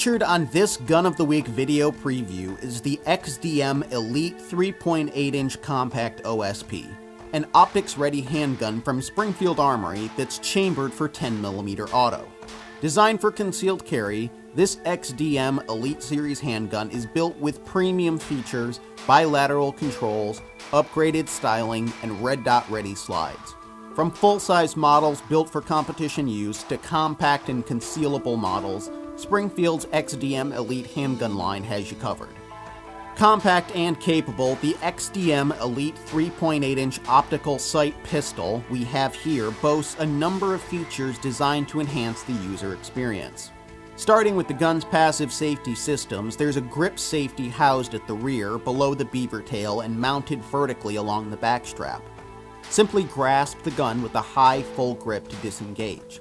Featured on this Gun of the Week video preview is the XD-M Elite 3.8-inch Compact OSP, an optics-ready handgun from Springfield Armory that's chambered for 10mm auto. Designed for concealed carry, this XD-M Elite Series handgun is built with premium features, bilateral controls, upgraded styling, and red dot-ready slides. From full-size models built for competition use to compact and concealable models, Springfield's XD-M Elite handgun line has you covered. Compact and capable, the XD-M Elite 3.8-inch optical sight pistol we have here boasts a number of features designed to enhance the user experience. Starting with the gun's passive safety systems, there's a grip safety housed at the rear, below the beaver tail, and mounted vertically along the backstrap. Simply grasp the gun with a high full grip to disengage.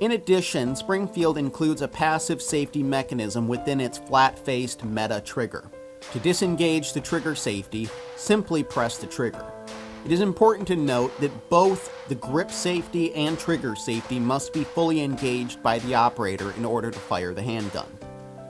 In addition, Springfield includes a passive safety mechanism within its flat-faced Meta trigger. To disengage the trigger safety, simply press the trigger. It is important to note that both the grip safety and trigger safety must be fully engaged by the operator in order to fire the handgun.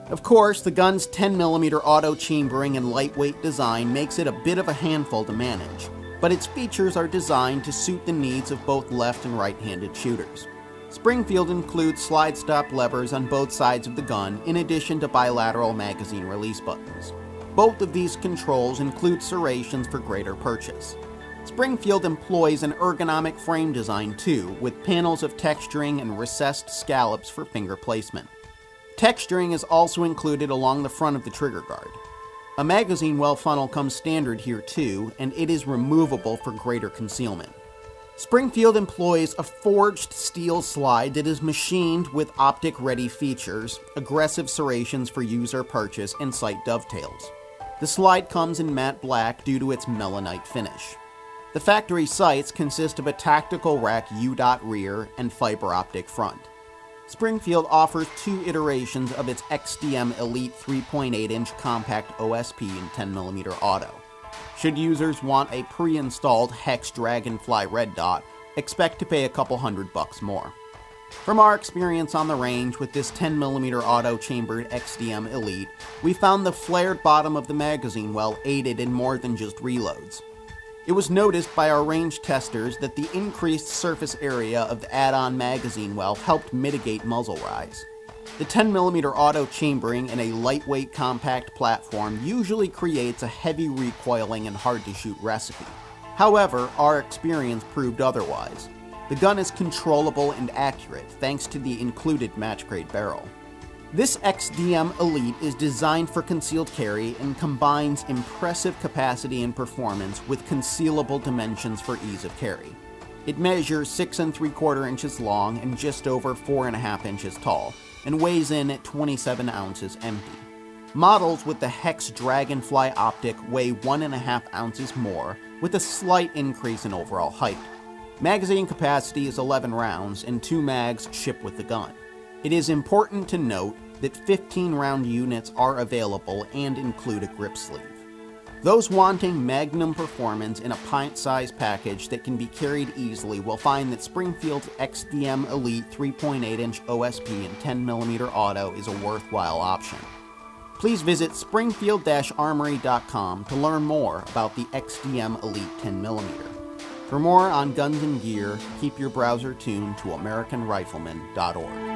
Of course, the gun's 10mm auto chambering and lightweight design makes it a bit of a handful to manage, but its features are designed to suit the needs of both left and right-handed shooters. Springfield includes slide-stop levers on both sides of the gun, in addition to bilateral magazine release buttons. Both of these controls include serrations for greater purchase. Springfield employs an ergonomic frame design too, with panels of texturing and recessed scallops for finger placement. Texturing is also included along the front of the trigger guard. A magazine well funnel comes standard here too, and it is removable for greater concealment. Springfield employs a forged steel slide that is machined with optic-ready features, aggressive serrations for user purchase, and sight dovetails. The slide comes in matte black due to its melanite finish. The factory sights consist of a tactical rack U-dot rear and fiber optic front. Springfield offers two iterations of its XD-M Elite 3.8-inch compact OSP and 10mm auto. Should users want a pre-installed Hex Dragonfly red dot, expect to pay a couple $100 more. From our experience on the range with this 10mm auto chambered XD-M Elite, we found the flared bottom of the magazine well aided in more than just reloads. It was noticed by our range testers that the increased surface area of the add-on magazine well helped mitigate muzzle rise. The 10mm auto chambering in a lightweight compact platform usually creates a heavy recoiling and hard-to-shoot recipe. However, our experience proved otherwise. The gun is controllable and accurate thanks to the included match-grade barrel. This XD-M Elite is designed for concealed carry and combines impressive capacity and performance with concealable dimensions for ease of carry. It measures 6 3/4 inches long and just over 4.5 inches tall, and weighs in at 27 ounces empty. Models with the Hex Dragonfly optic weigh 1.5 ounces more, with a slight increase in overall height. Magazine capacity is 11 rounds, and 2 mags ship with the gun. It is important to note that 15-round units are available and include a grip sleeve. Those wanting magnum performance in a pint-sized package that can be carried easily will find that Springfield's XD-M Elite 3.8-inch OSP and 10mm auto is a worthwhile option. Please visit springfield-armory.com to learn more about the XD-M Elite 10mm. For more on guns and gear, keep your browser tuned to AmericanRifleman.org.